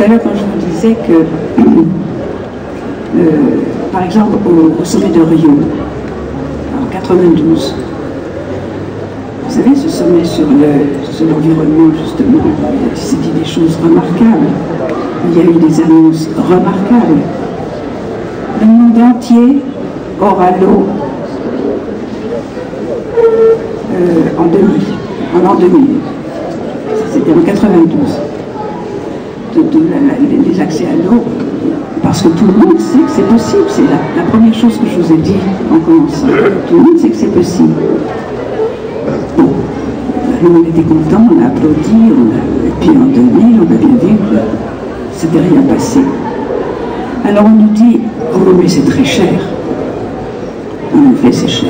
tout à l'heure quand je vous disais que, par exemple, au sommet de Rio, en 92, vous savez, ce sommet sur l'environnement, justement, il s'est dit des choses remarquables. Il y a eu des annonces remarquables. Le monde entier aura l'eau en l'an 2000. C'était en 92. Les accès à l'eau, parce que tout le monde sait que c'est possible. C'est la première chose que je vous ai dit en commençant. Tout le monde sait que c'est possible. Bon, on était contents, on a applaudi, et puis en 2000, on a bien vu que c'était rien passé. Alors on nous dit, oh mais c'est très cher. En effet, c'est cher.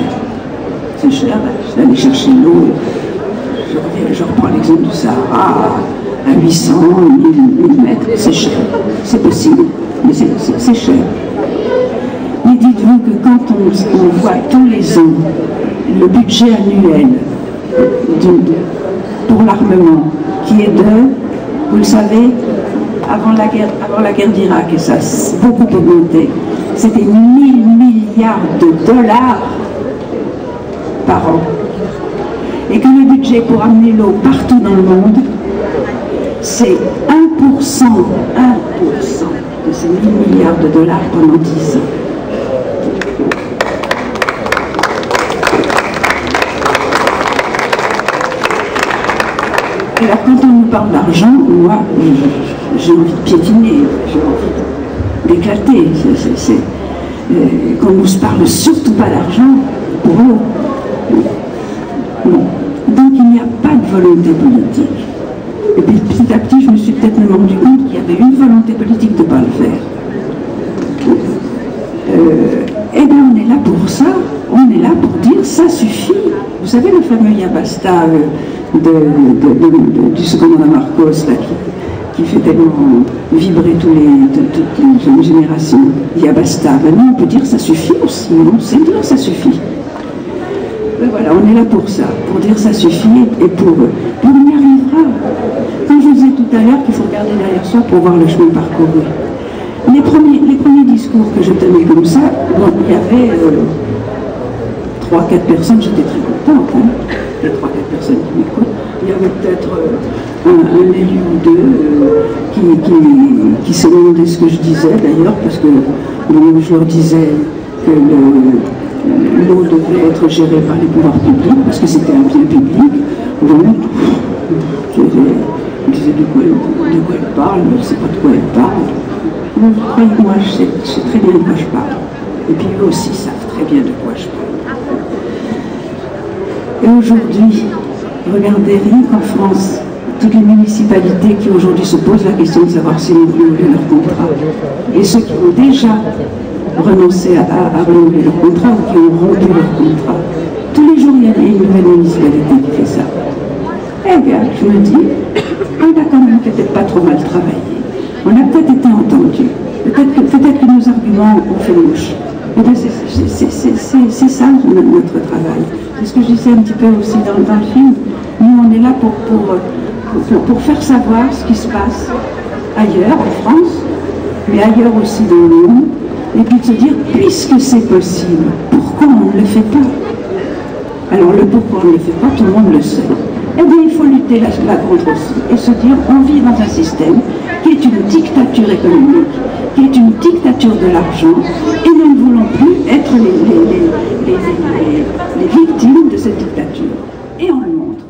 C'est cher, je vais aller chercher l'eau. Je reprends l'exemple du Sahara, à 800, 1000 mètres, c'est cher. C'est possible, mais c'est cher. Mais dites-vous que quand on voit tous les ans le budget annuel pour l'armement, qui est de, vous le savez, avant la guerre d'Irak, et ça a beaucoup augmenté, c'était 1000 milliards de $ par an. Et que le budget pour amener l'eau partout dans le monde, c'est 1% de ces 1000 milliards de $ pendant 10 ans. Alors quand on nous parle d'argent, moi j'ai envie de piétiner, j'ai envie d'éclater. Qu'on ne nous parle surtout pas d'argent pour l'eau. Non. Donc il n'y a pas de volonté politique. Et puis petit à petit, je me suis peut-être même rendu compte qu'il y avait une volonté politique de ne pas le faire. Eh bien, on est là pour ça, on est là pour dire ça suffit. Vous savez le fameux Yabasta du second de Marcos là, qui fait tellement vibrer toutes les générations. Yabasta, maintenant on peut dire ça suffit aussi, on sait dire ça suffit. Ben voilà, on est là pour ça, pour dire ça suffit et pour eux. Mais on y arrivera. Quand je vous disais tout à l'heure qu'il faut regarder derrière soi pour voir le chemin parcouru. Les premiers discours que je tenais comme ça, bon, il y avait 3-4 personnes, j'étais très contente, hein, les 3-4 personnes qui m'écoutent. Il y avait peut-être un élu ou deux qui se demandaient ce que je disais d'ailleurs, parce que bon, je leur disais que l'eau devait être gérée par les pouvoirs publics parce que c'était un bien public. Donc, je disais de quoi elle parle, mais je ne sais pas de quoi elle parle. Donc, croyez-moi, je sais très bien de quoi je parle. Et puis, eux aussi savent très bien de quoi je parle. Et aujourd'hui, regardez, rien qu'en France, toutes les municipalités qui aujourd'hui se posent la question de savoir si ils renouvelent leur contrat. Et ceux qui ont déjà renoncer à renouveler leur contrat ou qui ont rompu leur contrat. Tous les jours, il y a une nouvelle municipalité qui fait ça. Eh bien, je me dis, on a quand même peut-être pas trop mal travaillé. On a peut-être été entendu. Peut-être que nos arguments ont fait mouche. C'est ça notre travail. C'est ce que je disais un petit peu aussi dans le film. Nous, on est là pour faire savoir ce qui se passe ailleurs, en France, mais ailleurs aussi dans le monde. Et puis de se dire, puisque c'est possible, pourquoi on ne le fait pas? Alors le pourquoi on ne le fait pas, tout le monde le sait. Eh bien, il faut lutter là contre aussi et se dire, on vit dans un système qui est une dictature économique, qui est une dictature de l'argent, et nous ne voulons plus être les victimes de cette dictature. Et on le montre.